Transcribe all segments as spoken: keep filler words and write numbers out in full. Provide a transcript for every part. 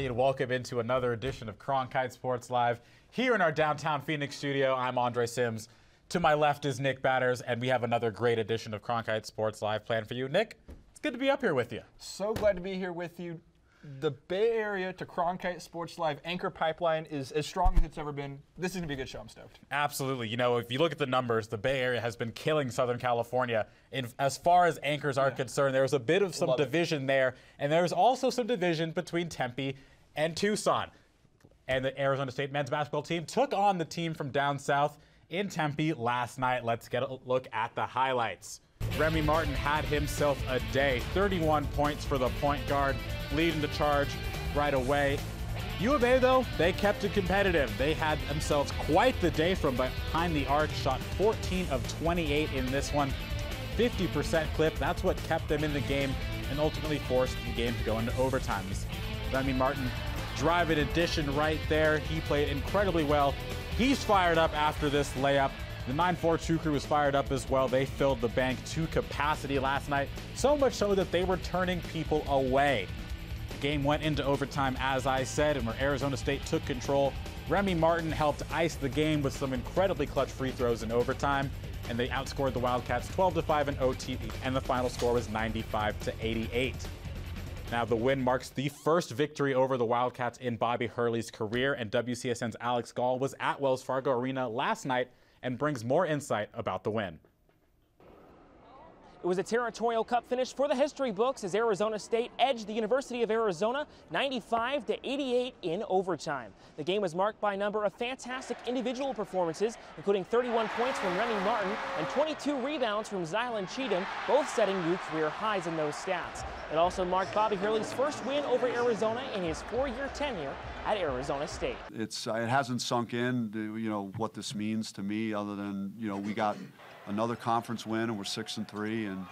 everybody, and welcome into another edition of Cronkite Sports Live here in our downtown Phoenix studio. I'm Andre Simms. To my left is Nick Batters, and we have another great edition of Cronkite Sports Live planned for you. Nick, it's good to be up here with you. So glad to be here with you. The Bay Area to Cronkite Sports Live anchor pipeline is as strong as it's ever been. This is going to be a good show. I'm stoked. Absolutely. You know, if you look at the numbers, the Bay Area has been killing Southern California. In, as far as anchors are yeah. concerned, there was a bit of some Love division it. there, and there was also some division between Tempe and Tucson. And the Arizona State men's basketball team took on the team from down south in Tempe last night. Let's get a look at the highlights. Remy Martin had himself a day. thirty-one points for the point guard, leading the charge right away. U of A, though, they kept it competitive. They had themselves quite the day from behind the arc, shot fourteen of twenty-eight in this one. fifty percent clip, that's what kept them in the game and ultimately forced the game to go into overtime. Remy Martin, drive in addition right there. He played incredibly well. He's fired up after this layup. The nine four True Crew was fired up as well. They filled the bank to capacity last night, so much so that they were turning people away. The game went into overtime, as I said, and where Arizona State took control. Remy Martin helped ice the game with some incredibly clutch free throws in overtime, and they outscored the Wildcats twelve to five in O T, and the final score was ninety-five to eighty-eight. Now, the win marks the first victory over the Wildcats in Bobby Hurley's career, and W C S N's Alex Gall was at Wells Fargo Arena last night and brings more insight about the win. It was a territorial cup finish for the history books as Arizona State edged the University of Arizona ninety-five to eighty-eight in overtime. The game was marked by a number of fantastic individual performances, including thirty-one points from Remy Martin and twenty-two rebounds from Zylan Cheatham, both setting new career highs in those stats. It also marked Bobby Hurley's first win over Arizona in his four-year tenure at Arizona State. It's it hasn't sunk in, you know, what this means to me, other than, you know, we got another conference win, and we're six and three, and,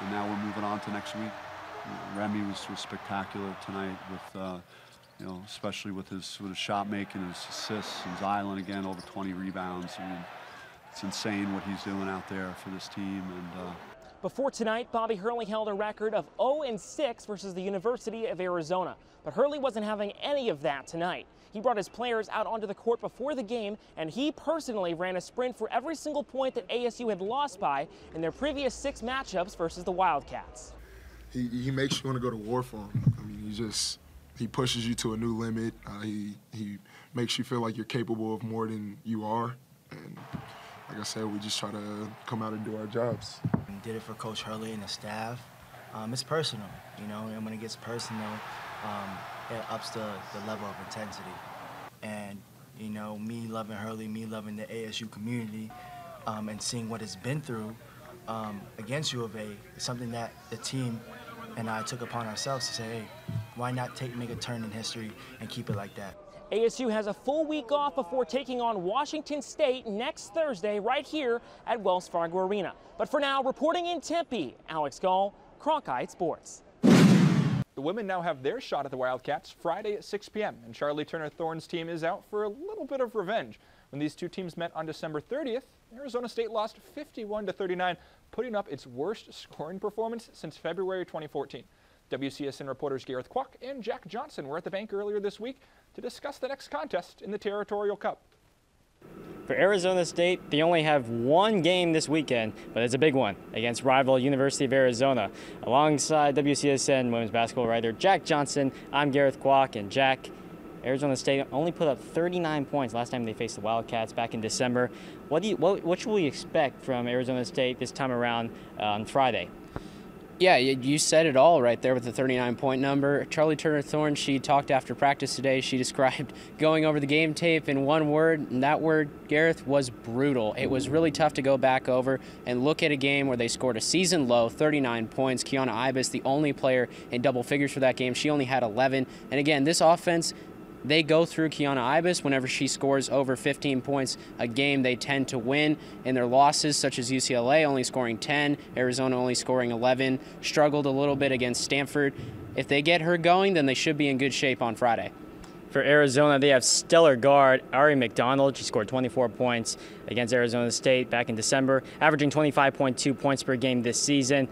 and now we're moving on to next week. Remy was, was spectacular tonight, with uh, you know, especially with his with his shot making, his assists, and Zylan again over twenty rebounds. I mean, it's insane what he's doing out there for this team. And uh, before tonight, Bobby Hurley held a record of oh and six versus the University of Arizona, but Hurley wasn't having any of that tonight. He brought his players out onto the court before the game, and he personally ran a sprint for every single point that A S U had lost by in their previous six matchups versus the Wildcats. He, he makes you want to go to war for him. I mean, he just, he pushes you to a new limit. Uh, he, he makes you feel like you're capable of more than you are. And like I said, we just try to come out and do our jobs. We did it for Coach Hurley and the staff. Um, it's personal, you know, and when it gets personal, um, it ups the, the level of intensity. And, you know, me loving Hurley, me loving the A S U community, um, and seeing what it's been through um, against U of A is something that the team and I took upon ourselves to say, hey, why not take, make a turn in history and keep it like that? A S U has a full week off before taking on Washington State next Thursday right here at Wells Fargo Arena. But for now, reporting in Tempe, Alex Gall, Cronkite Sports. The women now have their shot at the Wildcats Friday at six p m and Charlie Turner-Thorne's team is out for a little bit of revenge. When these two teams met on December thirtieth, Arizona State lost fifty-one to thirty-nine, putting up its worst scoring performance since February twenty fourteen. W C S N reporters Gareth Kwok and Jack Johnson were at the bank earlier this week to discuss the next contest in the Territorial Cup. For Arizona State, they only have one game this weekend, but it's a big one against rival University of Arizona. Alongside W C S N women's basketball writer Jack Johnson, I'm Gareth Kwok. And Jack, Arizona State only put up thirty-nine points last time they faced the Wildcats back in December. What do you, what, what should we expect from Arizona State this time around on Friday? Yeah, you said it all right there with the thirty-nine point number. Charlie Turner-Thorne, she talked after practice today. She described going over the game tape in one word, and that word, Gareth, was brutal. It was really tough to go back over and look at a game where they scored a season-low thirty-nine points. Kiana Ibis, the only player in double figures for that game, she only had eleven. And again, this offense, they go through Kiana Ibis. Whenever she scores over fifteen points a game, they tend to win. In their losses, such as U C L A only scoring ten, Arizona only scoring eleven, struggled a little bit against Stanford. If they get her going, then they should be in good shape on Friday. For Arizona, they have stellar guard Aari McDonald. She scored twenty-four points against Arizona State back in December, averaging twenty-five point two points per game this season.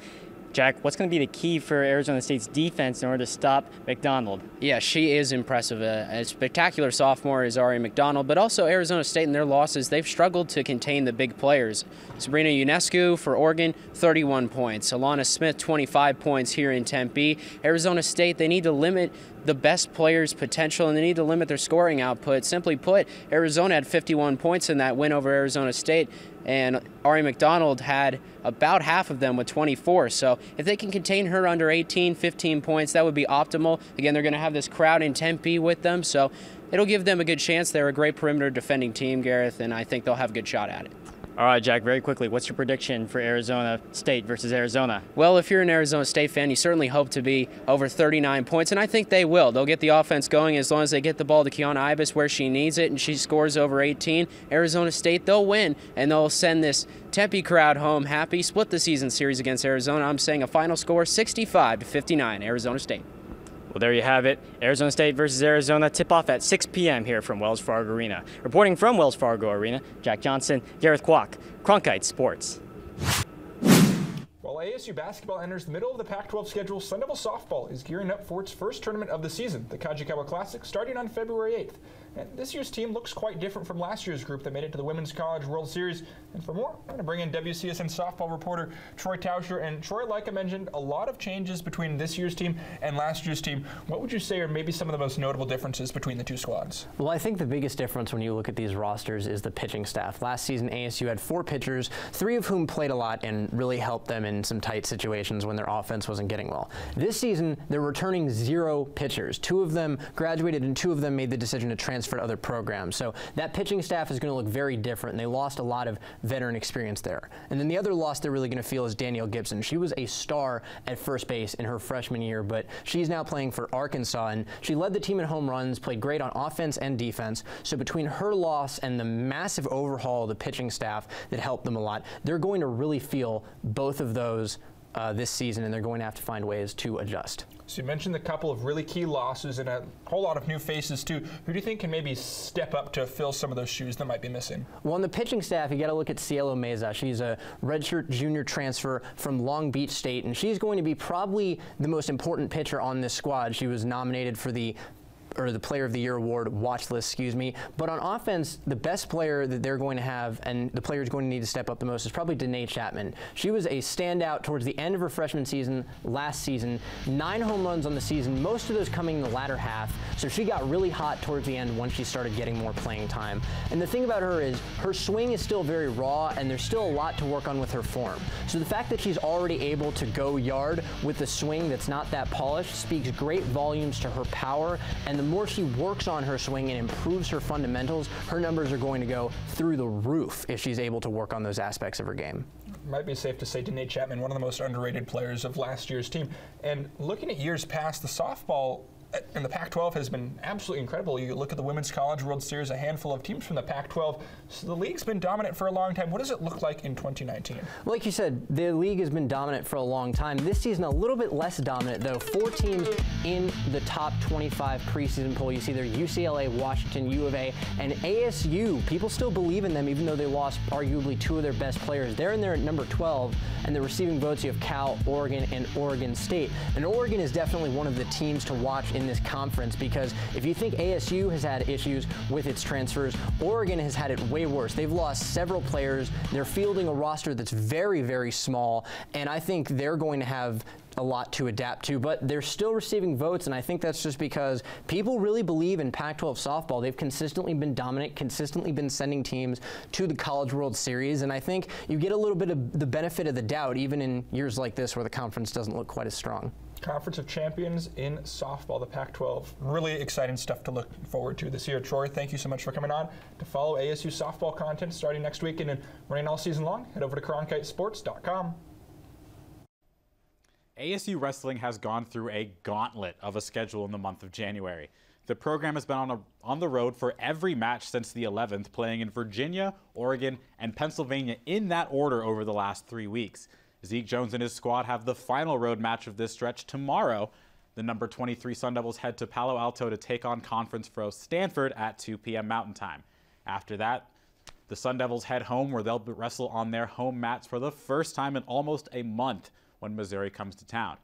Jack, what's going to be the key for Arizona State's defense in order to stop McDonald? Yeah, she is impressive. Uh, a spectacular sophomore is Aari McDonald, but also Arizona State in their losses, they've struggled to contain the big players. Sabrina Ionescu for Oregon, thirty-one points. Alana Smith, twenty-five points here in Tempe. Arizona State, they need to limit the best players' potential, and they need to limit their scoring output. Simply put, Arizona had fifty-one points in that win over Arizona State, and Aari McDonald had about half of them with twenty-four. So if they can contain her under eighteen, fifteen points, that would be optimal. Again, they're going to have this crowd in Tempe with them, so it'll give them a good chance. They're a great perimeter defending team, Gareth, and I think they'll have a good shot at it. All right, Jack, very quickly, what's your prediction for Arizona State versus Arizona? Well, if you're an Arizona State fan, you certainly hope to be over thirty-nine points, and I think they will. They'll get the offense going as long as they get the ball to Kiana Ibis where she needs it, and she scores over eighteen. Arizona State, they'll win, and they'll send this Tempe crowd home happy. Split the season series against Arizona. I'm saying a final score, sixty-five to fifty-nine, Arizona State. Well, there you have it. Arizona State versus Arizona, tip-off at six p m here from Wells Fargo Arena. Reporting from Wells Fargo Arena, Jack Johnson, Gareth Kwok, Cronkite Sports. While A S U basketball enters the middle of the Pac twelve schedule, Sun Devil softball is gearing up for its first tournament of the season, the Kajikawa Classic, starting on February eighth. And this year's team looks quite different from last year's group that made it to the Women's College World Series. And for more, I'm going to bring in W C S N softball reporter Troy Tauscher. And Troy, like I mentioned, a lot of changes between this year's team and last year's team. What would you say are maybe some of the most notable differences between the two squads? Well, I think the biggest difference when you look at these rosters is the pitching staff. Last season, A S U had four pitchers, three of whom played a lot and really helped them in some tight situations when their offense wasn't getting well. This season, they're returning zero pitchers. Two of them graduated and two of them made the decision to transfer to other programs. So that pitching staff is going to look very different, and they lost a lot of veteran experience there. And then the other loss they're really going to feel is Danielle Gibson. She was a star at first base in her freshman year, but she's now playing for Arkansas, and she led the team in home runs, played great on offense and defense. So between her loss and the massive overhaul of the pitching staff that helped them a lot, they're going to really feel both of those Those, uh, this season, and they're going to have to find ways to adjust. So you mentioned a couple of really key losses and a whole lot of new faces too. Who do you think can maybe step up to fill some of those shoes that might be missing? Well, on the pitching staff, you got to look at Cielo Meza. She's a redshirt junior transfer from Long Beach State, and she's going to be probably the most important pitcher on this squad. She was nominated for the or the Player of the Year award watch list, excuse me. But on offense, the best player that they're going to have and the player is going to need to step up the most is probably Danae Chapman. She was a standout towards the end of her freshman season last season. Nine home runs on the season, most of those coming in the latter half. So she got really hot towards the end once she started getting more playing time. And the thing about her is her swing is still very raw, and there's still a lot to work on with her form. So the fact that she's already able to go yard with a swing that's not that polished speaks great volumes to her power, and the The more she works on her swing and improves her fundamentals, her numbers are going to go through the roof if she's able to work on those aspects of her game. Might be safe to say Danae Chapman, one of the most underrated players of last year's team. And looking at years past, the softball and the Pac twelve has been absolutely incredible. You look at the Women's College World Series, a handful of teams from the Pac twelve. So the league's been dominant for a long time. What does it look like in twenty nineteen? Like you said, the league has been dominant for a long time. This season, a little bit less dominant, though. Four teams in the top twenty-five preseason poll. You see there U C L A, Washington, U of A, and A S U. People still believe in them, even though they lost arguably two of their best players. They're in there at number twelve, and they're receiving votes. You have Cal, Oregon, and Oregon State. And Oregon is definitely one of the teams to watch in this conference, because if you think A S U has had issues with its transfers, Oregon has had it way worse. They've lost several players. They're fielding a roster that's very, very small, and I think they're going to have a lot to adapt to, but they're still receiving votes, and I think that's just because people really believe in Pac twelve softball. They've consistently been dominant, consistently been sending teams to the College World Series, and I think you get a little bit of the benefit of the doubt, even in years like this where the conference doesn't look quite as strong. Conference of Champions in softball, the Pac twelve. Really exciting stuff to look forward to this year. Troy, thank you so much for coming on. To follow A S U softball content starting next weekend and running all season long, head over to cronkite sports dot com. A S U wrestling has gone through a gauntlet of a schedule in the month of January. The program has been on, a, on the road for every match since the eleventh, playing in Virginia, Oregon, and Pennsylvania in that order over the last three weeks. Zeke Jones and his squad have the final road match of this stretch tomorrow. The number twenty-three Sun Devils head to Palo Alto to take on conference foe Stanford at two p m Mountain Time. After that, the Sun Devils head home, where they'll wrestle on their home mats for the first time in almost a month. when Missouri comes to town.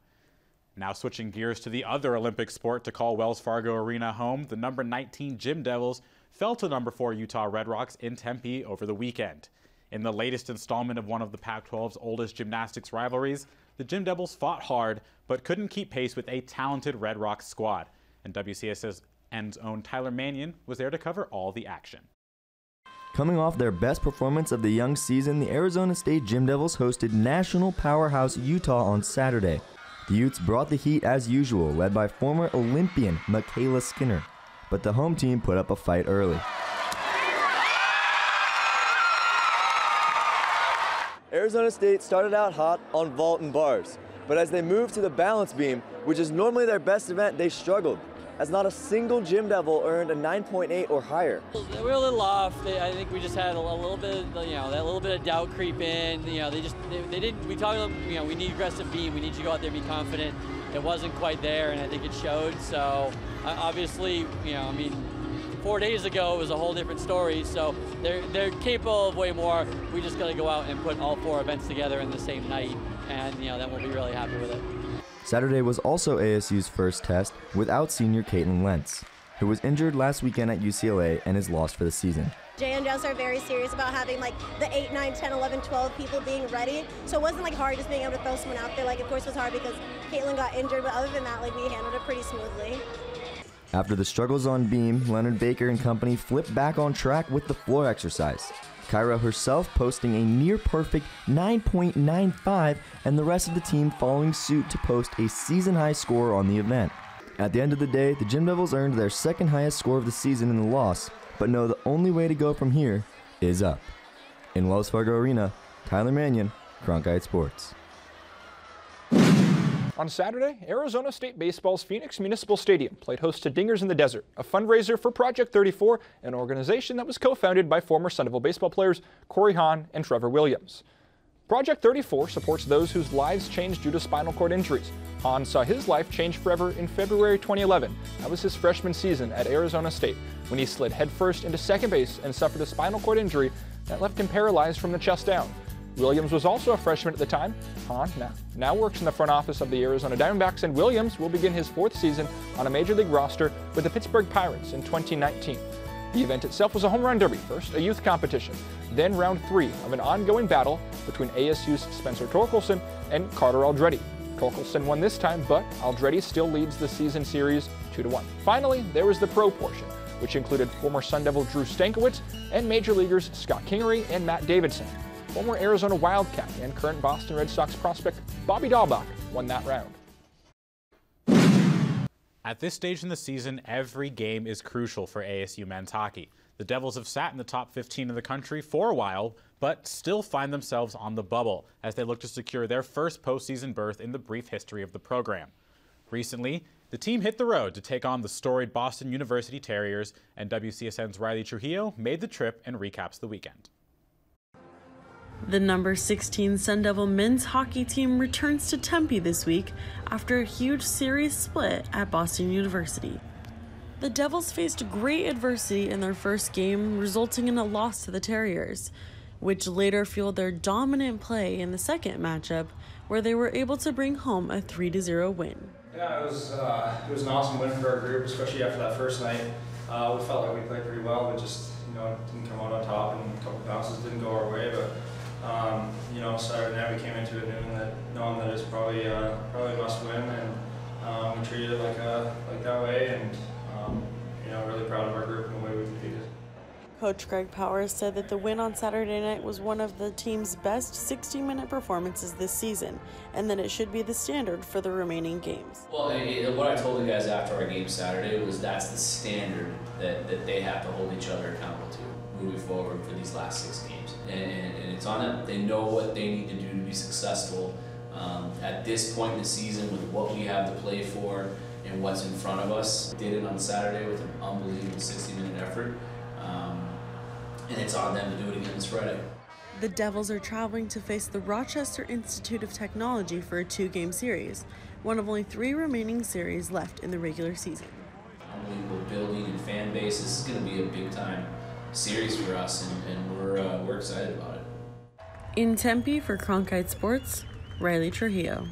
Now switching gears to the other Olympic sport to call Wells Fargo Arena home, the number nineteen Jim Devils fell to number four Utah Red Rocks in Tempe over the weekend. In the latest installment of one of the Pac twelve's oldest gymnastics rivalries, the Jim Devils fought hard but couldn't keep pace with a talented Red Rocks squad. And W C S N's own Tyler Mannion was there to cover all the action. Coming off their best performance of the young season, the Arizona State Jim Devils hosted national powerhouse Utah on Saturday. The Utes brought the heat as usual, led by former Olympian Michaela Skinner. But the home team put up a fight early. Arizona State started out hot on vault and bars, but as they moved to the balance beam, which is normally their best event, they struggled, as not a single Jim Devil earned a nine point eight or higher. We were a little off. I think we just had a little bit, of, you know, that little bit of doubt creep in. You know, they just, they, they didn't, we talked about, you know, we need aggressive beam. We need you to go out there and be confident. It wasn't quite there, and I think it showed. So obviously, you know, I mean, four days ago, it was a whole different story. So they're, they're capable of way more. We just got to go out and put all four events together in the same night. And, you know, then we'll be really happy with it. Saturday was also A S U's first test without senior Kaitlyn Lentz, who was injured last weekend at U C L A and is lost for the season. J and J's are very serious about having like the eight, nine, ten, eleven, twelve people being ready. So it wasn't like hard just being able to throw someone out there. Like, of course it was hard because Kaitlyn got injured, but other than that, like, we handled it pretty smoothly. After the struggles on beam, Leonard Baker and company flipped back on track with the floor exercise. Cairo herself posting a near-perfect nine point nine five, and the rest of the team following suit to post a season-high score on the event. At the end of the day, the Jim Devils earned their second-highest score of the season in the loss, but know the only way to go from here is up. In Wells Fargo Arena, Tyler Mannion, Cronkite Sports. On Saturday, Arizona State Baseball's Phoenix Municipal Stadium played host to Dingers in the Desert, a fundraiser for Project thirty-four, an organization that was co-founded by former Sun Devil baseball players Corey Hahn and Trevor Williams. Project thirty-four supports those whose lives changed due to spinal cord injuries. Hahn saw his life change forever in February twenty eleven. That was his freshman season at Arizona State, when he slid headfirst into second base and suffered a spinal cord injury that left him paralyzed from the chest down. Williams was also a freshman at the time. Hahn now, now works in the front office of the Arizona Diamondbacks, and Williams will begin his fourth season on a major league roster with the Pittsburgh Pirates in twenty nineteen. The event itself was a home run derby, first a youth competition, then round three of an ongoing battle between A S U's Spencer Torkelson and Carter Aldrete. Torkelson won this time, but Aldrete still leads the season series two to one. Finally, there was the pro portion, which included former Sun Devil Drew Stankiewicz and major leaguers Scott Kingery and Matt Davidson. Former Arizona Wildcat and current Boston Red Sox prospect Bobby Dahlbach won that round. At this stage in the season, every game is crucial for A S U men's hockey. The Devils have sat in the top fifteen of the country for a while, but still find themselves on the bubble as they look to secure their first postseason berth in the brief history of the program. Recently, the team hit the road to take on the storied Boston University Terriers, and W C S N's Riley Trujillo made the trip and recaps the weekend. The number sixteen Sun Devil men's hockey team returns to Tempe this week after a huge series split at Boston University. The Devils faced great adversity in their first game, resulting in a loss to the Terriers, which later fueled their dominant play in the second matchup, where they were able to bring home a three to zero win. Yeah, it was, uh, it was an awesome win for our group, especially after that first night. Uh, we felt like we played pretty well, but just, you know, didn't come out on top, and a couple bounces didn't go our way, but Um, you know, so now we came into it knowing that, knowing that it's probably uh, probably a must win, and um, we treated it like a, like that way, and um, you know, really proud of our group and the way we competed. Coach Greg Powers said that the win on Saturday night was one of the team's best sixty-minute performances this season, and that it should be the standard for the remaining games. Well, it, what I told you guys after our game Saturday was that's the standard that, that they have to hold each other accountable to moving forward for these last six games. And, and it's on them. They know what they need to do to be successful. Um, at this point in the season, with what we have to play for and what's in front of us, did it on Saturday with an unbelievable sixty-minute effort. Um, and it's on them to do it again this Friday. The Devils are traveling to face the Rochester Institute of Technology for a two-game series, one of only three remaining series left in the regular season. Unbelievable building and fan base. This is going to be a big-time series for us, and, and we're, uh, we're excited about it. In Tempe for Cronkite Sports, Riley Trujillo.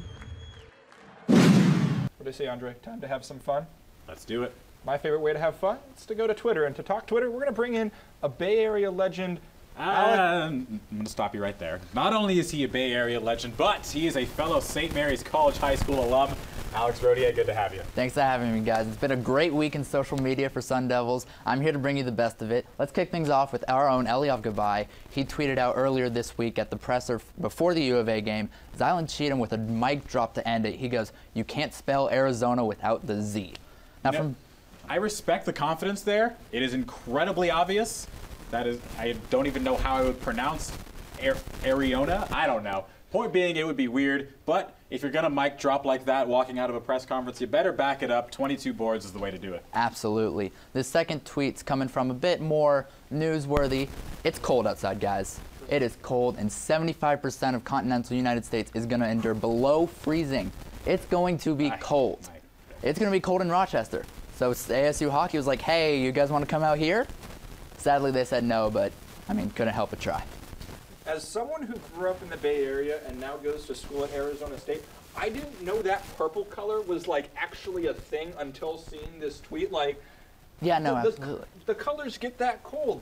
What do you say, Andre? Time to have some fun? Let's do it. My favorite way to have fun is to go to Twitter. And to talk Twitter, we're going to bring in a Bay Area legend. Alex um, I'm going to stop you right there. Not only is he a Bay Area legend, but he is a fellow Saint Mary's College High School alum. Alex Rodia, good to have you. Thanks for having me, guys. It's been a great week in social media for Sun Devils. I'm here to bring you the best of it. Let's kick things off with our own Eliav Gabay. He tweeted out earlier this week at the presser before the U of A game, Zylan Cheatham with a mic drop to end it. He goes, "You can't spell Arizona without the Z." Now, you know, from I respect the confidence there. It is incredibly obvious. That is, I don't even know how I would pronounce Arizona. I don't know. Point being, it would be weird, but if you're going to mic drop like that walking out of a press conference, you better back it up. twenty-two boards is the way to do it. Absolutely. The second tweet's coming from a bit more newsworthy. It's cold outside, guys. It is cold, and seventy-five percent of continental United States is going to endure below freezing. It's going to be cold. It's going to be cold in Rochester. So A S U Hockey was like, hey, you guys want to come out here? Sadly, they said no, but, I mean, couldn't help but try. As someone who grew up in the Bay Area and now goes to school at Arizona State, I didn't know that purple color was, like, actually a thing until seeing this tweet. Like, yeah, no, the, absolutely. The, the colors get that cold.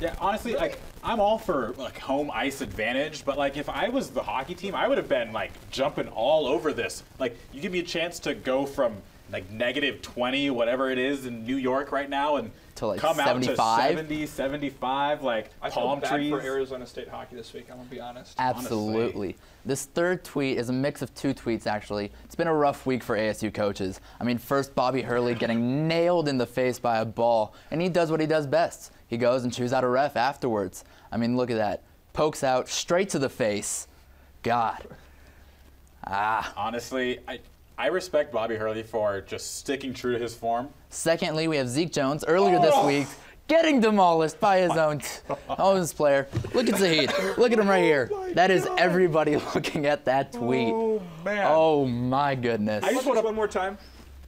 Yeah, honestly, really? Like, I'm all for, like, home ice advantage, but, like, if I was the hockey team, I would have been, like, jumping all over this. Like, you give me a chance to go from, like, negative twenty, whatever it is, in New York right now, and to like come seventy-five. Out to seventy, seventy-five, like I palm feel bad trees. For Arizona State hockey this week, I'm gonna be honest. Absolutely. Honestly. This third tweet is a mix of two tweets, actually. It's been a rough week for A S U coaches. I mean, first Bobby Hurley getting nailed in the face by a ball, and he does what he does best. He goes and chews out a ref afterwards. I mean, look at that. Pokes out straight to the face. God. Ah. Honestly, I. I respect Bobby Hurley for just sticking true to his form. Secondly, we have Zeke Jones earlier oh. this week getting demolished by his own, own player. Look at Zahid. Look at him right here. Oh that is God. Everybody looking at that tweet. Oh, man. Oh, my goodness. I just want to one more time.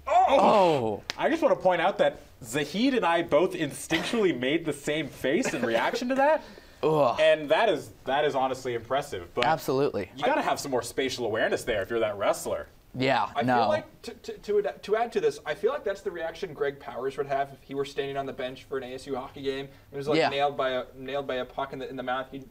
Oh. oh. I just want to point out that Zahid and I both instinctually made the same face in reaction to that. Ugh. And that is, that is honestly impressive. But absolutely. You got to have some more spatial awareness there if you're that wrestler. Yeah, I no. feel like, to, to, to, ad to add to this, I feel like that's the reaction Greg Powers would have if he were standing on the bench for an A S U hockey game and he was like yeah. nailed by a nailed by a puck in the, in the mouth. He'd,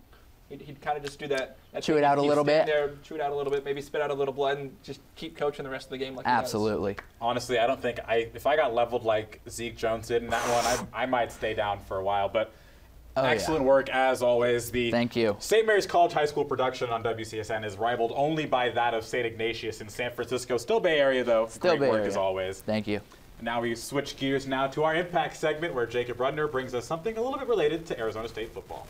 he'd, he'd kind of just do that. that chew thing. it out he'd a little bit. There, chew it out a little bit, maybe spit out a little blood and just keep coaching the rest of the game like that. Absolutely. He does. Honestly, I don't think, I if I got leveled like Zeke Jones did in that one, I, I might stay down for a while. But oh, excellent yeah. work, as always. The Thank you. Saint Mary's College High School production on W C S N is rivaled only by that of Saint Ignatius in San Francisco. Still Bay Area, though. Still Great Bay work, Area. As always. Thank you. Now we switch gears now to our Impact segment, where Jacob Rudner brings us something a little bit related to Arizona State football.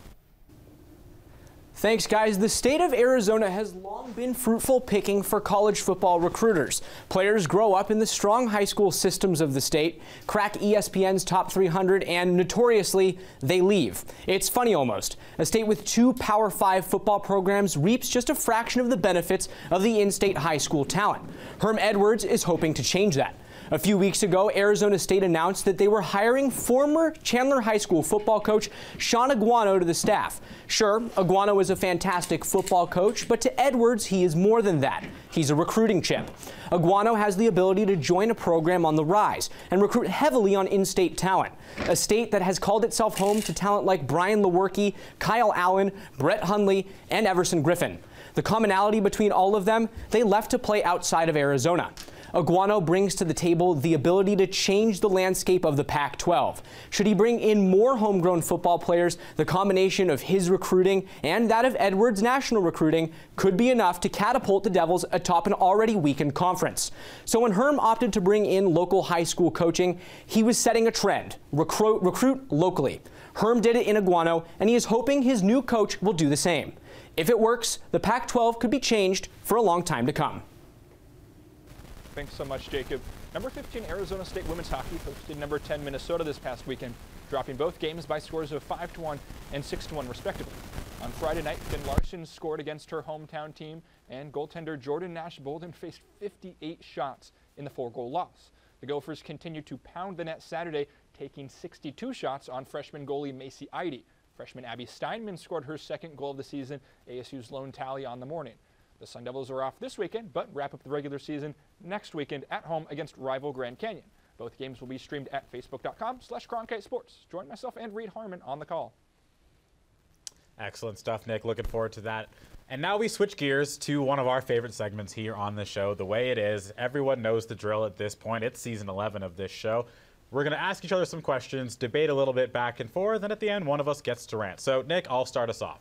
Thanks, guys. The state of Arizona has long been fruitful picking for college football recruiters. Players grow up in the strong high school systems of the state, crack E S P N's top three hundred, and notoriously, they leave. It's funny almost. A state with two Power Five football programs reaps just a fraction of the benefits of the in-state high school talent. Herm Edwards is hoping to change that. A few weeks ago, Arizona State announced that they were hiring former Chandler High School football coach Sean Aguano to the staff. Sure, Aguano is a fantastic football coach, but to Edwards, he is more than that. He's a recruiting chip. Aguano has the ability to join a program on the rise and recruit heavily on in-state talent, a state that has called itself home to talent like Brian Lewerke, Kyle Allen, Brett Hundley, and Everson Griffin. The commonality between all of them, they left to play outside of Arizona. Aguano brings to the table the ability to change the landscape of the Pac twelve. Should he bring in more homegrown football players, the combination of his recruiting and that of Edwards' national recruiting could be enough to catapult the Devils atop an already weakened conference. So when Herm opted to bring in local high school coaching, he was setting a trend: recruit, recruit locally. Herm did it in Aguano, and he is hoping his new coach will do the same. If it works, the Pac twelve could be changed for a long time to come. Thanks so much, Jacob. Number fifteen Arizona State women's hockey hosted number ten Minnesota this past weekend, dropping both games by scores of five to one and six to one respectively. On Friday night, Finn Larson scored against her hometown team, and goaltender Jordan Nash Bolden faced fifty-eight shots in the four-goal loss. The Gophers continued to pound the net Saturday, taking sixty-two shots on freshman goalie Macy Idy. Freshman Abby Steinman scored her second goal of the season, A S U's lone tally on the morning. The Sun Devils are off this weekend, but wrap up the regular season next weekend at home against rival Grand Canyon. Both games will be streamed at facebook.com slash Cronkite Sports. Join myself and Reed Harmon on the call. Excellent stuff, Nick. Looking forward to that. And now we switch gears to one of our favorite segments here on the show. The way it is, everyone knows the drill at this point. It's season eleven of this show. We're going to ask each other some questions, debate a little bit back and forth, and at the end, one of us gets to rant. So, Nick, I'll start us off.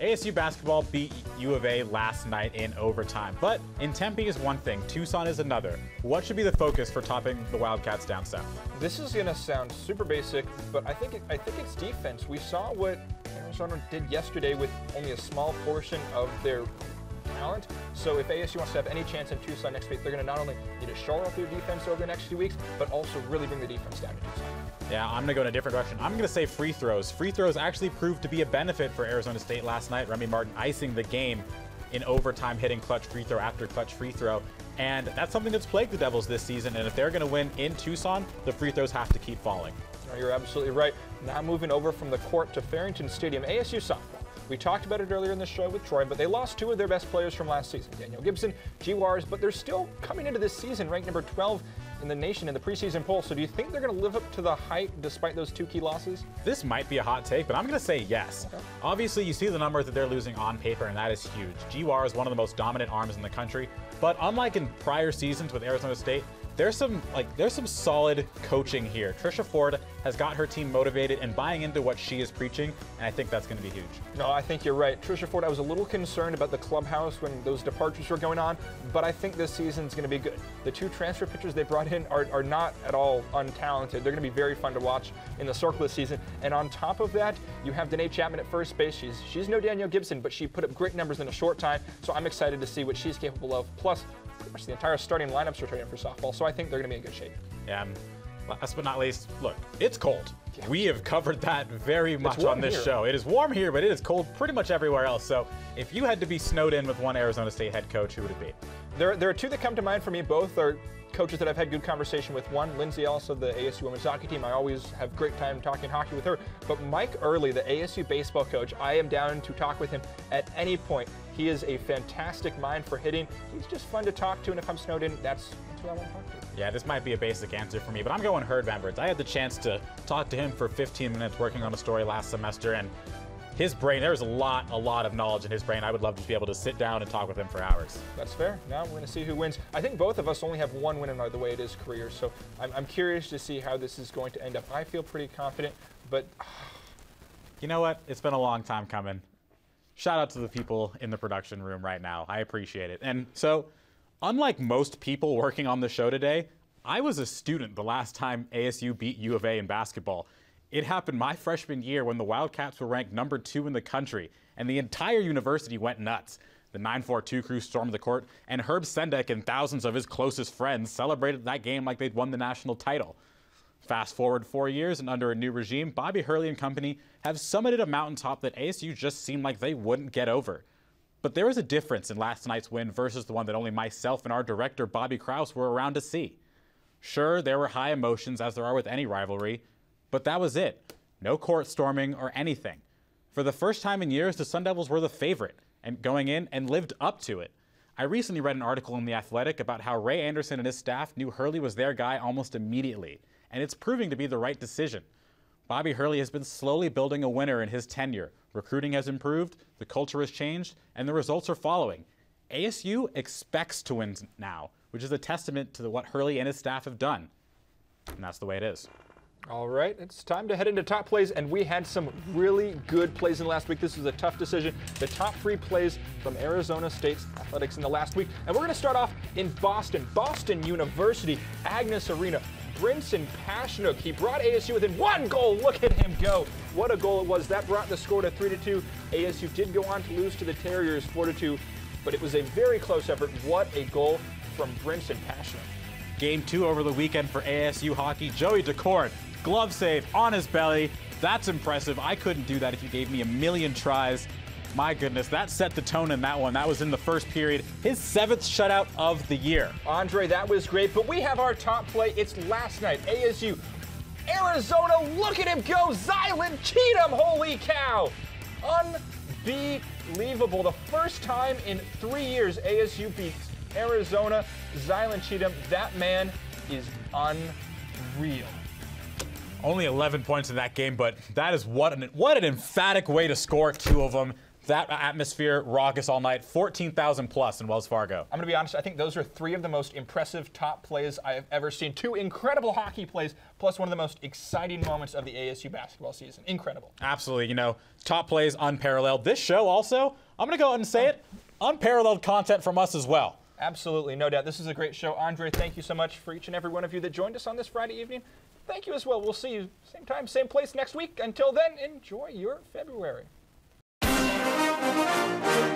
A S U basketball beat U of A last night in overtime, but in Tempe is one thing, Tucson is another. What should be the focus for topping the Wildcats down south? This is going to sound super basic, but I think it, I think it's defense. We saw what Arizona did yesterday with only a small portion of their talent. So if A S U wants to have any chance in Tucson next week, they're going to not only need to shore up their defense over the next few weeks, but also really bring the defense down to Tucson. Yeah, I'm going to go in a different direction. I'm going to say free throws. Free throws actually proved to be a benefit for Arizona State last night. Remy Martin icing the game in overtime, hitting clutch free throw after clutch free throw. And that's something that's plagued the Devils this season. And if they're going to win in Tucson, the free throws have to keep falling. No, you're absolutely right. Now moving over from the court to Farrington Stadium, A S U softball. We talked about it earlier in the show with Troy, but they lost two of their best players from last season, Danielle Gibson, G W A R S, but they're still coming into this season ranked number twelve in the nation in the preseason poll. So do you think they're going to live up to the hype despite those two key losses? This might be a hot take, but I'm going to say yes. Okay. Obviously, you see the numbers that they're losing on paper, and that is huge. G W A R is one of the most dominant arms in the country, but unlike in prior seasons with Arizona State, There's some like there's some solid coaching here. Trisha Ford has got her team motivated and buying into what she is preaching, and I think that's going to be huge. No, I think you're right. Trisha Ford, I was a little concerned about the clubhouse when those departures were going on, but I think this season's going to be good. The two transfer pitchers they brought in are, are not at all untalented. They're going to be very fun to watch in the circle this season. And on top of that, you have Danae Chapman at first base. She's, she's no Danielle Gibson, but she put up great numbers in a short time, so I'm excited to see what she's capable of. Plus, pretty much the entire starting lineup's returning for softball, so I think they're going to be in good shape. Yeah. Last but not least, look, it's cold. Yeah. We have covered that very much on this here. show. It is warm here, but it is cold pretty much everywhere else. So if you had to be snowed in with one Arizona State head coach, who would it be? There, there are two that come to mind for me. Both are coaches that I've had good conversation with. One, Lindsay Ellis of the A S U women's hockey team. I always have great time talking hockey with her. But Mike Early, the A S U baseball coach, I am down to talk with him at any point. He is a fantastic mind for hitting. He's just fun to talk to, and if I'm snowed in, that's, that's who I want to talk to. Yeah, this might be a basic answer for me, but I'm going Herd Van Brits. I had the chance to talk to him for fifteen minutes working on a story last semester, and his brain, there's a lot, a lot of knowledge in his brain. I would love to be able to sit down and talk with him for hours. That's fair. Now we're going to see who wins. I think both of us only have one win in our, the way it is career, so I'm, I'm curious to see how this is going to end up. I feel pretty confident, but... You know what? It's been a long time coming. Shout out to the people in the production room right now. I appreciate it. And so, unlike most people working on the show today, I was a student the last time A S U beat U of A in basketball. It happened my freshman year when the Wildcats were ranked number two in the country, and the entire university went nuts. The nine four two crew stormed the court, and Herb Sendek and thousands of his closest friends celebrated that game like they'd won the national title. Fast forward four years, and under a new regime, Bobby Hurley and company have summited a mountaintop that A S U just seemed like they wouldn't get over. But there was a difference in last night's win versus the one that only myself and our director, Bobby Krause, were around to see. Sure, there were high emotions, as there are with any rivalry, but that was it. No court storming or anything. For the first time in years, the Sun Devils were the favorite and going in and lived up to it. I recently read an article in The Athletic about how Ray Anderson and his staff knew Hurley was their guy almost immediately, and it's proving to be the right decision. Bobby Hurley has been slowly building a winner in his tenure. Recruiting has improved, the culture has changed, and the results are following. A S U expects to win now, which is a testament to what Hurley and his staff have done. And that's the way it is. All right, it's time to head into top plays, and we had some really good plays in last week. This was a tough decision. The top three plays from Arizona State's athletics in the last week. And we're going to start off in Boston. Boston University, Agnes Arena, Brinson Pashnuk. He brought A S U within one goal. Look at him go. What a goal it was. That brought the score to three to two. A S U did go on to lose to the Terriers four to two, but it was a very close effort. What a goal from Brinson Pashnuk. Game two over the weekend for A S U hockey. Joey DeCord. Glove save on his belly. That's impressive. I couldn't do that if you gave me a million tries. My goodness, that set the tone in that one. That was in the first period. His seventh shutout of the year. Andre, that was great, but we have our top play. It's last night. A S U, Arizona, look at him go. Zylan Cheatham, holy cow. Unbelievable. The first time in three years A S U beats Arizona. Zylan Cheatham, that man is unreal. Only eleven points in that game, but that is what an, what an emphatic way to score two of them. That atmosphere, raucous all night, fourteen thousand plus in Wells Fargo. I'm going to be honest, I think those are three of the most impressive top plays I have ever seen. Two incredible hockey plays, plus one of the most exciting moments of the A S U basketball season. Incredible. Absolutely, you know, top plays unparalleled. This show also, I'm going to go ahead and say it, unparalleled content from us as well. Absolutely, no doubt. This is a great show. Andre, thank you so much for each and every one of you that joined us on this Friday evening. Thank you as well. We'll see you same time, same place next week. Until then, enjoy your February. We'll be right back.